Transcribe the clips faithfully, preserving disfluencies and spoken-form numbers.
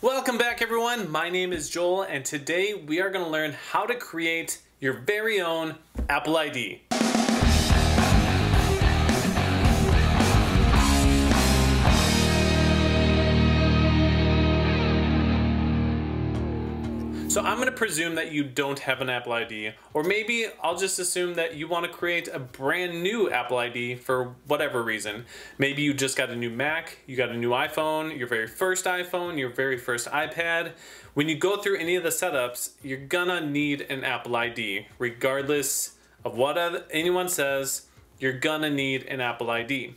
Welcome back, everyone. My name is Joel, and today we are going to learn how to create your very own Apple I D. So I'm going to presume that you don't have an Apple I D, or maybe I'll just assume that you want to create a brand new Apple I D for whatever reason. Maybe you just got a new Mac, you got a new iPhone, your very first iPhone, your very first iPad. When you go through any of the setups, you're gonna need an Apple I D. Regardless of what anyone says, you're gonna need an Apple I D.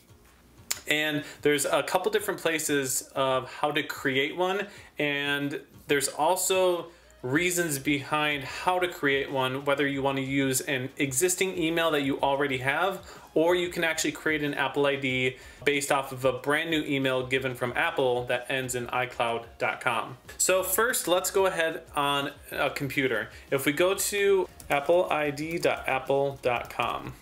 And there's a couple different places of how to create one, and there's also reasons behind how to create one, whether you want to use an existing email that you already have, or you can actually create an Apple I D based off of a brand new email given from Apple that ends in i cloud dot com. So first, let's go ahead on a computer. If we go to apple I D dot apple dot com,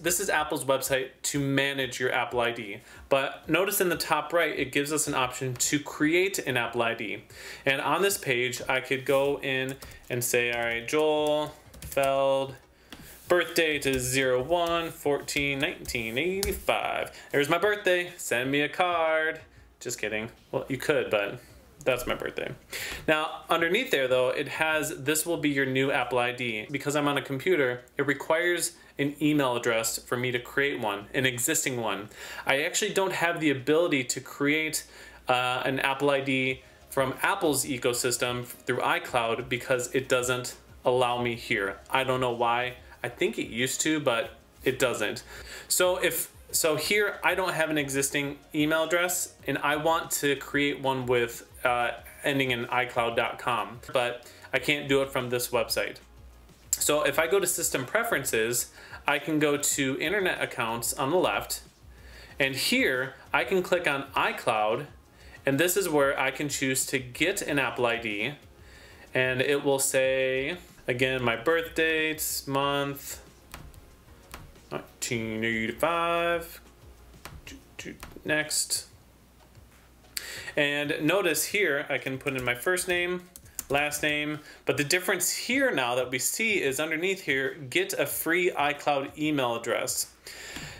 this is Apple's website to manage your Apple I D. But notice in the top right, it gives us an option to create an Apple I D. And on this page, I could go in and say, all right, Joel Feld, birthday to zero one fourteen nineteen eighty-five. There's my birthday, send me a card. Just kidding. Well, you could, but that's my birthday. Now, underneath there though, it has, this will be your new Apple I D. Because I'm on a computer, it requires an email address for me to create one, an existing one. I actually don't have the ability to create uh, an Apple I D from Apple's ecosystem through iCloud because it doesn't allow me here. I don't know why. I think it used to, but it doesn't. So if So here, I don't have an existing email address, and I want to create one with uh, ending in i cloud dot com, but I can't do it from this website. So if I go to System Preferences, I can go to Internet Accounts on the left, and here I can click on iCloud, and this is where I can choose to get an Apple I D, and it will say, again, my birth date, month, nineteen eighty-five, next. And notice here, I can put in my first name, last name, but the difference here now that we see is underneath here, get a free iCloud email address.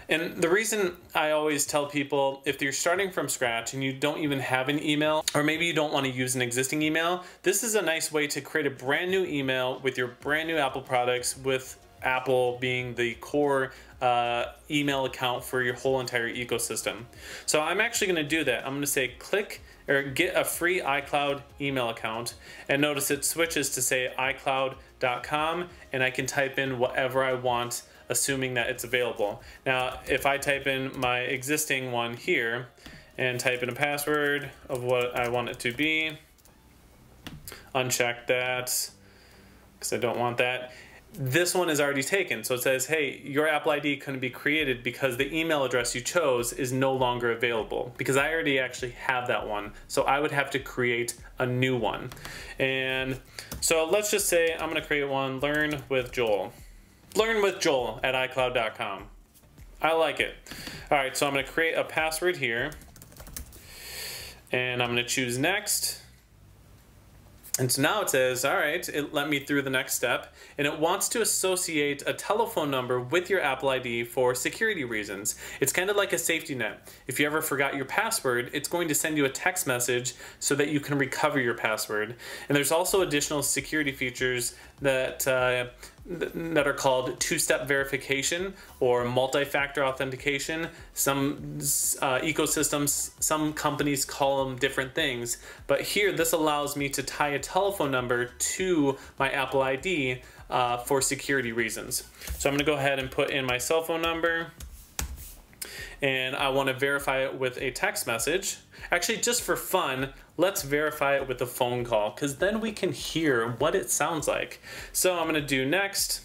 And the reason I always tell people, if you're starting from scratch and you don't even have an email, or maybe you don't want to use an existing email, this is a nice way to create a brand new email with your brand new Apple products, with Apple being the core uh, email account for your whole entire ecosystem. So I'm actually going to do that. I'm going to say click or get a free iCloud email account, and notice it switches to say i cloud dot com, and I can type in whatever I want, assuming that it's available. Now if I type in my existing one here and type in a password of what I want it to be, uncheck that because I don't want that. This one is already taken, so it says, hey, your Apple I D couldn't be created because the email address you chose is no longer available, because I already actually have that one, so I would have to create a new one. And so let's just say I'm going to create one, Learn with Joel. Learn with Joel at i cloud dot com. I like it. All right, so I'm going to create a password here, and I'm going to choose next. And so now it says, all right, it let me through the next step, and it wants to associate a telephone number with your Apple I D for security reasons. It's kind of like a safety net. If you ever forgot your password, it's going to send you a text message so that you can recover your password. And there's also additional security features that uh, that are called two-step verification or multi-factor authentication. Some uh, ecosystems, some companies call them different things, but here this allows me to tie a telephone number to my Apple I D uh, for security reasons. So I'm gonna go ahead and put in my cell phone number, and I want to verify it with a text message. Actually, just for fun, let's verify it with a phone call, because then we can hear what it sounds like. So I'm going to do next.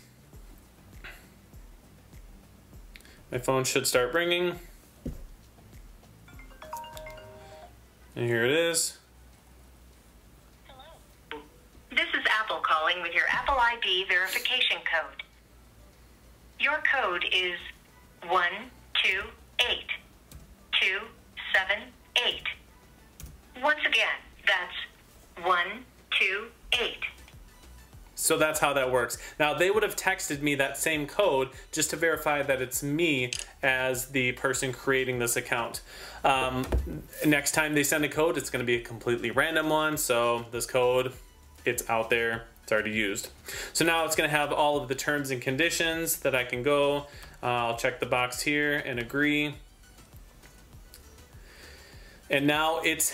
My phone should start ringing. And here it is. Hello. This is Apple calling with your Apple I D verification code. Your code is one two eight two seven eight. Once again, that's one two eight. So that's how that works. Now, they would have texted me that same code just to verify that it's me as the person creating this account. Um, next time they send a code, it's going to be a completely random one. So this code, it's out there. It's already used. So now it's going to have all of the terms and conditions that I can go. Uh, I'll check the box here and agree. And now it's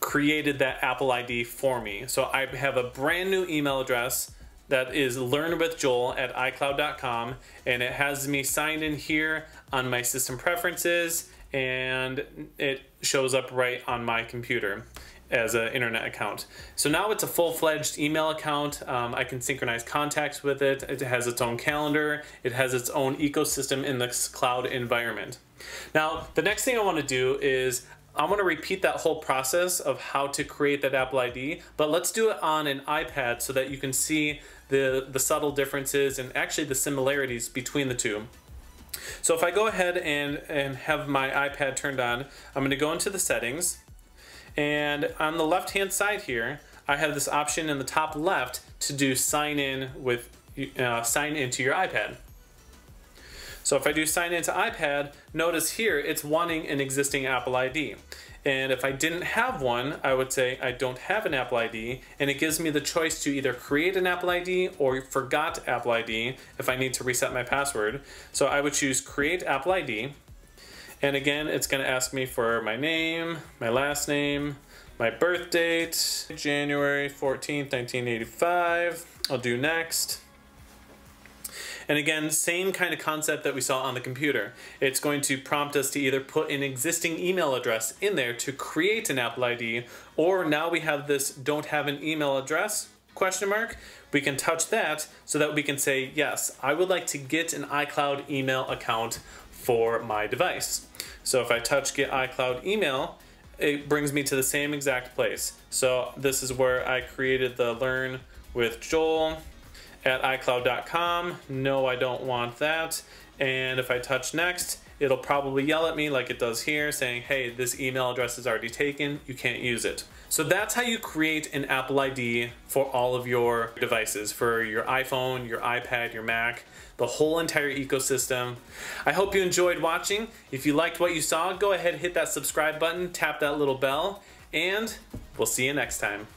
created that Apple I D for me. So I have a brand new email address that is learn with joel at i cloud dot com, and it has me signed in here on my system preferences, and it shows up right on my computer as an internet account. So now it's a full-fledged email account. Um, I can synchronize contacts with it. It has its own calendar. It has its own ecosystem in this cloud environment. Now, the next thing I want to do is I want to repeat that whole process of how to create that Apple I D, but let's do it on an iPad so that you can see the, the subtle differences and actually the similarities between the two. So if I go ahead and, and have my iPad turned on, I'm going to go into the settings, and on the left-hand side here, I have this option in the top left to do sign in with uh, sign into your iPad. So if I do sign into iPad, notice here it's wanting an existing Apple I D. And if I didn't have one, I would say I don't have an Apple I D, and it gives me the choice to either create an Apple I D or forgot Apple I D if I need to reset my password. So I would choose create Apple I D. And again, it's going to ask me for my name, my last name, my birth date, January fourteenth, nineteen eighty-five. I'll do next. And again, same kind of concept that we saw on the computer. It's going to prompt us to either put an existing email address in there to create an Apple I D, or now we have this don't have an email address question mark. We can touch that so that we can say, yes, I would like to get an iCloud email account for my device. So if I touch get iCloud email, it brings me to the same exact place. So this is where I created the Learn with Joel at i cloud dot com. No, I don't want that. And if I touch next, it'll probably yell at me like it does here saying, hey, this email address is already taken. You can't use it. So that's how you create an Apple I D for all of your devices, for your iPhone, your iPad, your Mac, the whole entire ecosystem. I hope you enjoyed watching. If you liked what you saw, go ahead, hit that subscribe button, tap that little bell, and we'll see you next time.